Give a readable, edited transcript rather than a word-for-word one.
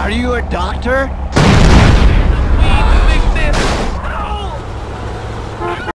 Are you a doctor?